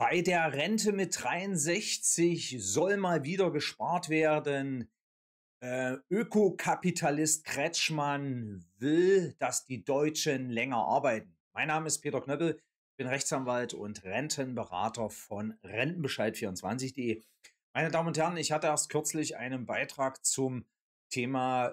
Bei der Rente mit 63 soll mal wieder gespart werden. Ökokapitalist Kretschmann will, dass die Deutschen länger arbeiten. Mein Name ist Peter Knöppel, ich bin Rechtsanwalt und Rentenberater von Rentenbescheid24.de. Meine Damen und Herren, ich hatte erst kürzlich einen Beitrag zum Thema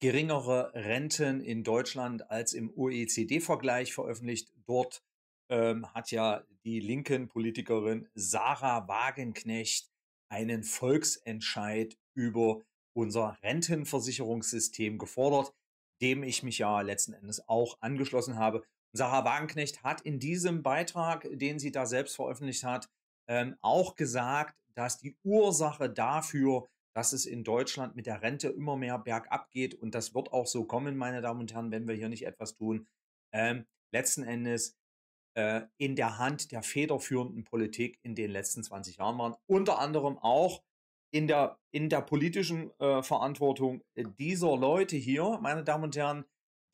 geringere Renten in Deutschland als im OECD-Vergleich veröffentlicht. Dort hat ja die linken Politikerin Sarah Wagenknecht einen Volksentscheid über unser Rentenversicherungssystem gefordert, dem ich mich ja letzten Endes auch angeschlossen habe. Sarah Wagenknecht hat in diesem Beitrag, den sie da selbst veröffentlicht hat, auch gesagt, dass die Ursache dafür, dass es in Deutschland mit der Rente immer mehr bergab geht, und das wird auch so kommen, meine Damen und Herren, wenn wir hier nicht etwas tun, letzten Endes in der Hand der federführenden Politik in den letzten 20 Jahren waren. Unter anderem auch in der politischen Verantwortung dieser Leute hier, meine Damen und Herren,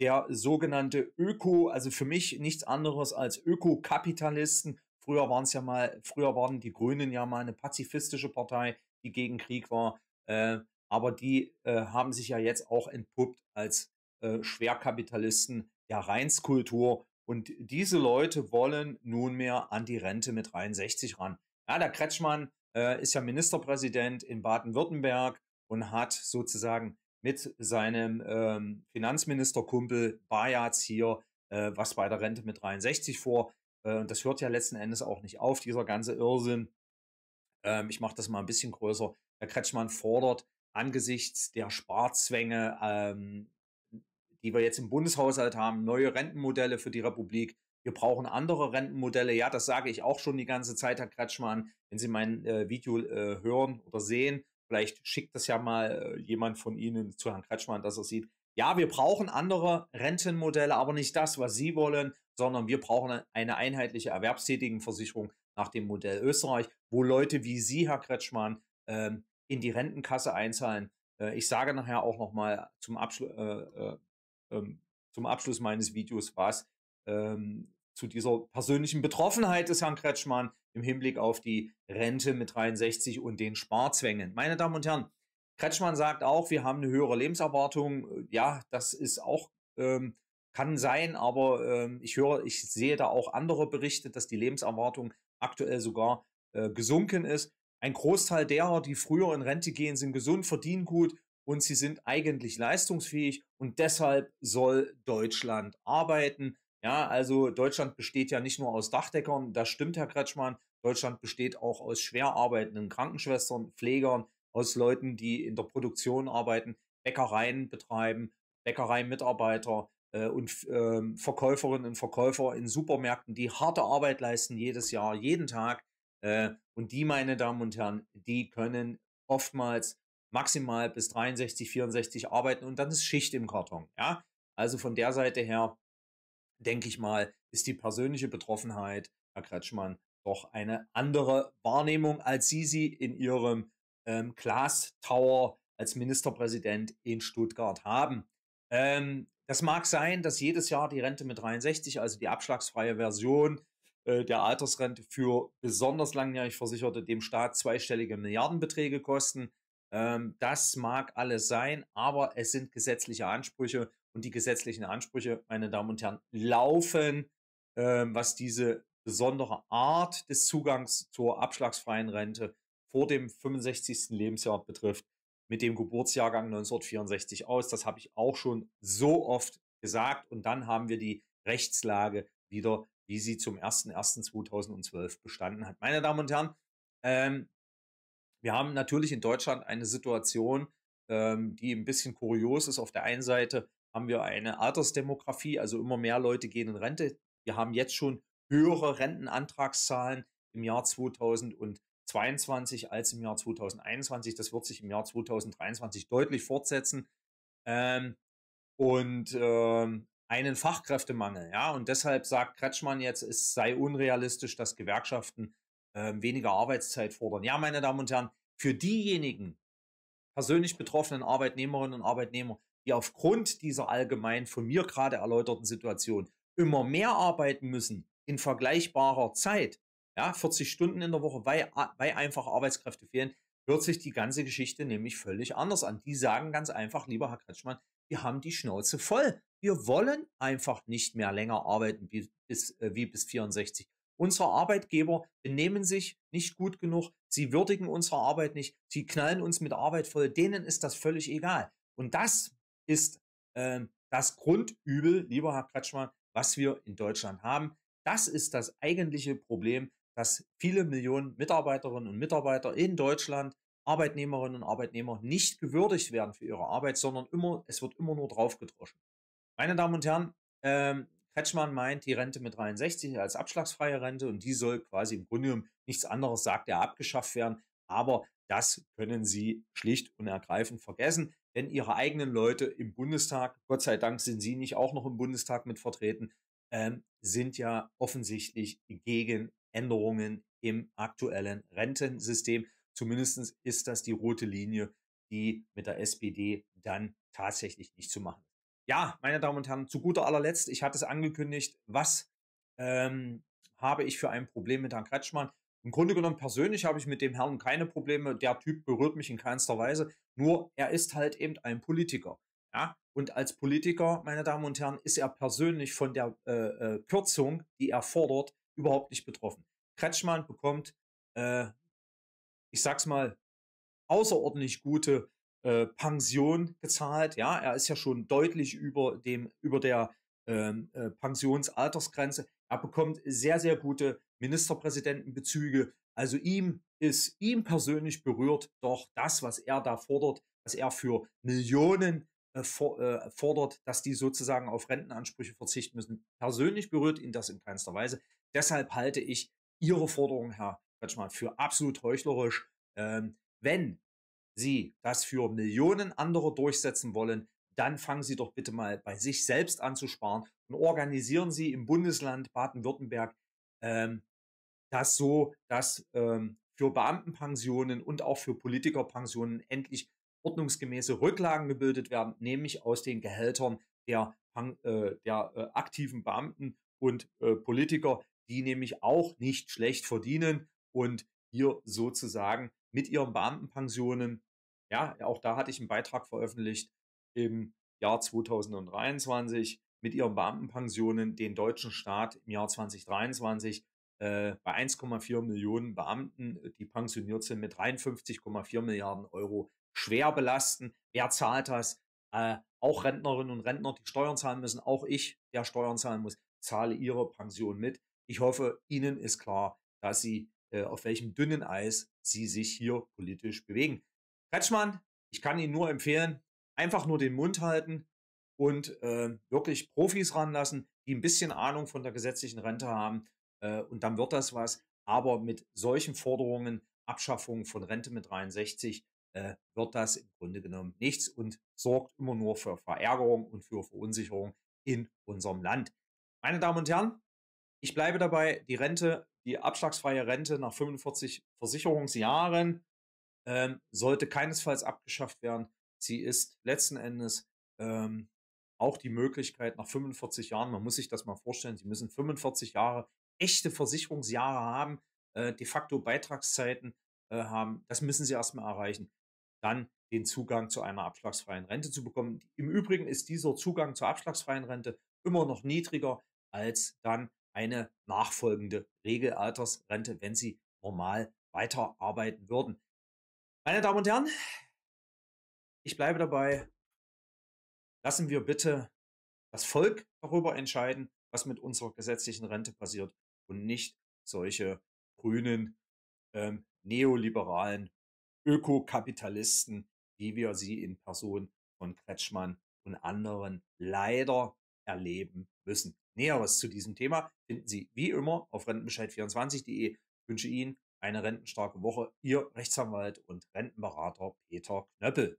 der sogenannte Öko, also für mich nichts anderes als Ökokapitalisten. Früher waren die Grünen ja mal eine pazifistische Partei, die gegen Krieg war, aber die haben sich ja jetzt auch entpuppt als Schwerkapitalisten der Reinskultur. Und diese Leute wollen nunmehr an die Rente mit 63 ran. Ja, der Kretschmann ist ja Ministerpräsident in Baden-Württemberg und hat sozusagen mit seinem Finanzministerkumpel Bajatz hier was bei der Rente mit 63 vor. Und das hört ja letzten Endes auch nicht auf, dieser ganze Irrsinn. Ich mache das mal ein bisschen größer. Der Kretschmann fordert angesichts der Sparzwänge, die wir jetzt im Bundeshaushalt haben, neue Rentenmodelle für die Republik. Wir brauchen andere Rentenmodelle. Ja, das sage ich auch schon die ganze Zeit, Herr Kretschmann. Wenn Sie mein Video hören oder sehen, vielleicht schickt das ja mal jemand von Ihnen zu Herrn Kretschmann, dass er sieht. Ja, wir brauchen andere Rentenmodelle, aber nicht das, was Sie wollen, sondern wir brauchen eine einheitliche Erwerbstätigenversicherung nach dem Modell Österreich, wo Leute wie Sie, Herr Kretschmann, in die Rentenkasse einzahlen. Ich sage nachher auch nochmal zum Abschluss meines Videos was zu dieser persönlichen Betroffenheit des Herrn Kretschmann im Hinblick auf die Rente mit 63 und den Sparzwängen. Meine Damen und Herren, Kretschmann sagt auch, wir haben eine höhere Lebenserwartung. Ja, das ist auch, kann sein, aber ich sehe da auch andere Berichte, dass die Lebenserwartung aktuell sogar gesunken ist. Ein Großteil derer, die früher in Rente gehen, sind gesund, verdienen gut, und sie sind eigentlich leistungsfähig, und deshalb soll Deutschland arbeiten. Ja, also Deutschland besteht ja nicht nur aus Dachdeckern, das stimmt, Herr Kretschmann. Deutschland besteht auch aus schwer arbeitenden Krankenschwestern, Pflegern, aus Leuten, die in der Produktion arbeiten, Bäckereien betreiben, Bäckereimitarbeiter und Verkäuferinnen und Verkäufer in Supermärkten, die harte Arbeit leisten jedes Jahr, jeden Tag. Und die, meine Damen und Herren, die können oftmals maximal bis 63, 64 arbeiten, und dann ist Schicht im Karton. Ja? Also von der Seite her, denke ich mal, ist die persönliche Betroffenheit, Herr Kretschmann, doch eine andere Wahrnehmung, als Sie sie in Ihrem Glass Tower als Ministerpräsident in Stuttgart haben. Das mag sein, dass jedes Jahr die Rente mit 63, also die abschlagsfreie Version der Altersrente für besonders langjährig Versicherte, dem Staat zweistellige Milliardenbeträge kosten. Das mag alles sein, aber es sind gesetzliche Ansprüche, und die gesetzlichen Ansprüche, meine Damen und Herren, laufen, was diese besondere Art des Zugangs zur abschlagsfreien Rente vor dem 65. Lebensjahr betrifft, mit dem Geburtsjahrgang 1964 aus. Das habe ich auch schon so oft gesagt, und dann haben wir die Rechtslage wieder, wie sie zum 01.01.2012 bestanden hat. Meine Damen und Herren, wir haben natürlich in Deutschland eine Situation, die ein bisschen kurios ist. Auf der einen Seite haben wir eine Altersdemografie, also immer mehr Leute gehen in Rente. Wir haben jetzt schon höhere Rentenantragszahlen im Jahr 2022 als im Jahr 2021. Das wird sich im Jahr 2023 deutlich fortsetzen. Einen Fachkräftemangel. Ja? Und deshalb sagt Kretschmann jetzt, es sei unrealistisch, dass Gewerkschaften weniger Arbeitszeit fordern. Ja, meine Damen und Herren, für diejenigen persönlich betroffenen Arbeitnehmerinnen und Arbeitnehmer, die aufgrund dieser allgemein von mir gerade erläuterten Situation immer mehr arbeiten müssen, in vergleichbarer Zeit, ja, 40 Stunden in der Woche, weil einfach Arbeitskräfte fehlen, hört sich die ganze Geschichte nämlich völlig anders an. Die sagen ganz einfach, lieber Herr Kretschmann, wir haben die Schnauze voll. Wir wollen einfach nicht mehr länger arbeiten wie bis 64. Unsere Arbeitgeber benehmen sich nicht gut genug. Sie würdigen unsere Arbeit nicht. Sie knallen uns mit Arbeit voll. Denen ist das völlig egal. Und das ist das Grundübel, lieber Herr Kretschmann, was wir in Deutschland haben. Das ist das eigentliche Problem, dass viele Millionen Mitarbeiterinnen und Mitarbeiter in Deutschland, Arbeitnehmerinnen und Arbeitnehmer, nicht gewürdigt werden für ihre Arbeit, sondern es wird immer nur draufgedroschen. Meine Damen und Herren, Kretschmann meint die Rente mit 63 als abschlagsfreie Rente und die soll quasi im Grunde genommen, nichts anderes sagt er, abgeschafft werden. Aber das können Sie schlicht und ergreifend vergessen, denn Ihre eigenen Leute im Bundestag, Gott sei Dank sind Sie nicht auch noch im Bundestag mit vertreten, sind ja offensichtlich gegen Änderungen im aktuellen Rentensystem. Zumindest ist das die rote Linie, die mit der SPD dann tatsächlich nicht zu machen ist. Ja, meine Damen und Herren, zu guter allerletzt, ich hatte es angekündigt, was habe ich für ein Problem mit Herrn Kretschmann? Im Grunde genommen persönlich habe ich mit dem Herrn keine Probleme. Der Typ berührt mich in keinster Weise. Nur er ist halt eben ein Politiker. Ja? Und als Politiker, meine Damen und Herren, ist er persönlich von der Kürzung, die er fordert, überhaupt nicht betroffen. Kretschmann bekommt, ich sag's mal, außerordentlich gute Pension gezahlt. Ja, er ist ja schon deutlich über der Pensionsaltersgrenze. Er bekommt sehr, sehr gute Ministerpräsidentenbezüge. Also ihm persönlich berührt doch das, was er da fordert, was er für Millionen fordert, dass die sozusagen auf Rentenansprüche verzichten müssen. Persönlich berührt ihn das in keinster Weise. Deshalb halte ich Ihre Forderung, Herr Kretschmann, für absolut heuchlerisch. Wenn Sie das für Millionen andere durchsetzen wollen, dann fangen Sie doch bitte mal bei sich selbst an zu sparen und organisieren Sie im Bundesland Baden-Württemberg das so, dass für Beamtenpensionen und auch für Politikerpensionen endlich ordnungsgemäße Rücklagen gebildet werden, nämlich aus den Gehältern der aktiven Beamten und Politiker, die nämlich auch nicht schlecht verdienen und hier sozusagen mit ihren Beamtenpensionen, ja, auch da hatte ich einen Beitrag veröffentlicht im Jahr 2023, mit ihren Beamtenpensionen den deutschen Staat im Jahr 2023 bei 1,4 Millionen Beamten, die pensioniert sind, mit 53,4 Milliarden Euro schwer belasten. Wer zahlt das? Auch Rentnerinnen und Rentner, die Steuern zahlen müssen, auch ich, der Steuern zahlen muss, zahle ihre Pension mit. Ich hoffe, Ihnen ist klar, dass Sie auf welchem dünnen Eis Sie sich hier politisch bewegen. Kretschmann, ich kann Ihnen nur empfehlen, einfach nur den Mund halten und wirklich Profis ranlassen, die ein bisschen Ahnung von der gesetzlichen Rente haben und dann wird das was. Aber mit solchen Forderungen, Abschaffung von Rente mit 63, wird das im Grunde genommen nichts und sorgt immer nur für Verärgerung und für Verunsicherung in unserem Land. Meine Damen und Herren, ich bleibe dabei, die Rente, die abschlagsfreie Rente nach 45 Versicherungsjahren sollte keinesfalls abgeschafft werden. Sie ist letzten Endes auch die Möglichkeit nach 45 Jahren, man muss sich das mal vorstellen, Sie müssen 45 Jahre echte Versicherungsjahre haben, de facto Beitragszeiten haben, das müssen Sie erstmal erreichen, dann den Zugang zu einer abschlagsfreien Rente zu bekommen. Im Übrigen ist dieser Zugang zur abschlagsfreien Rente immer noch niedriger als dann eine nachfolgende Regelaltersrente, wenn Sie normal weiterarbeiten würden. Meine Damen und Herren, ich bleibe dabei, lassen wir bitte das Volk darüber entscheiden, was mit unserer gesetzlichen Rente passiert und nicht solche grünen, neoliberalen Ökokapitalisten, wie wir sie in Person von Kretschmann und anderen leider erleben müssen. Näheres zu diesem Thema finden Sie wie immer auf Rentenbescheid24.de. Ich wünsche Ihnen eine rentenstarke Woche. Ihr Rechtsanwalt und Rentenberater Peter Knöppel.